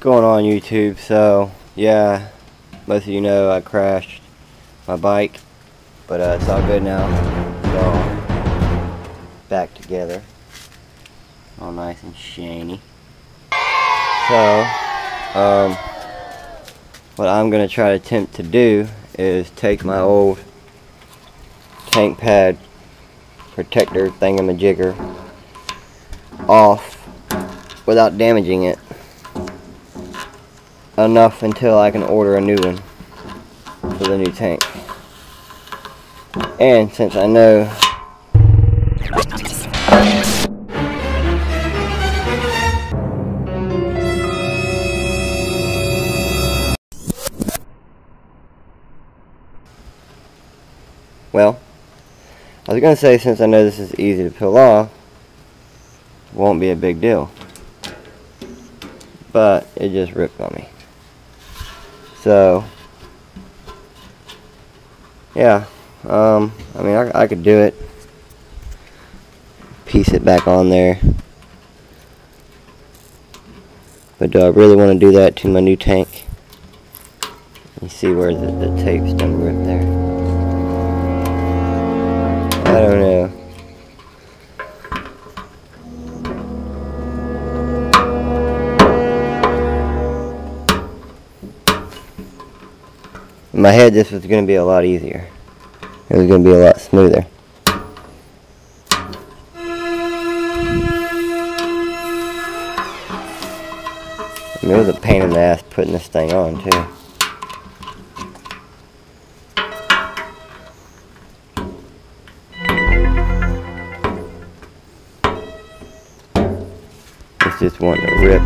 going on YouTube? So yeah, most of you know I crashed my bike, but it's all good now. So back together, all nice and shiny. So what I'm gonna try to attempt to do is take my old tank pad protector thingamajigger off without damaging it enough until I can order a new one for the new tank. And since I know this is easy to peel off, it won't be a big deal. But it just ripped on me. So yeah, I mean, I could do it. Piece it back on there. But do I really want to do that to my new tank? You see where the tape's done ripped there. I don't know. In my head, this was going to be a lot easier. It was going to be a lot smoother. I mean, it was a pain in the ass putting this thing on, too. It's just wanting to rip.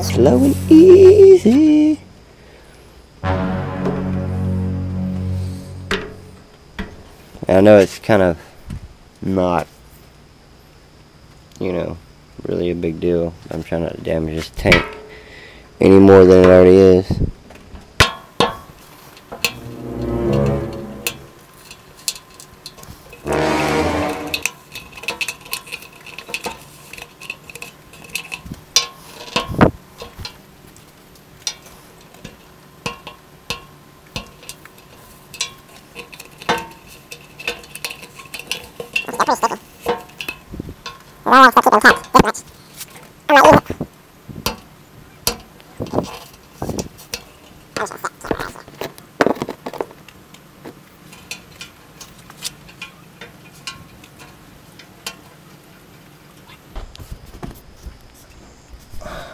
Slow and easy. I know it's kind of not, you know, really a big deal. I'm trying not to damage this tank any more than it already is.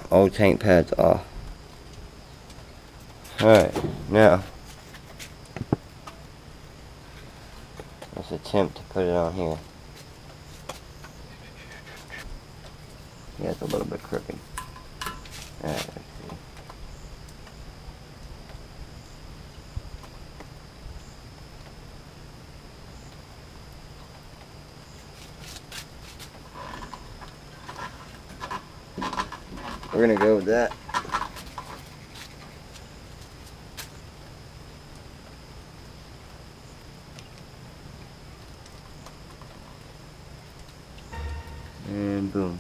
Old tank pads off. Alright, now let's attempt to put it on here. Yeah, it's a little bit crooked. Alright, let's see. We're gonna go with that. And boom.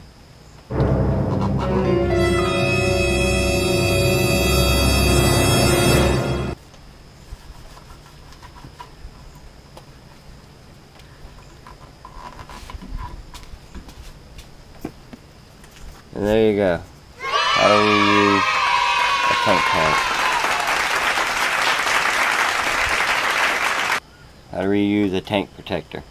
And there you go. How do we use a tank pad? How do we use a tank protector?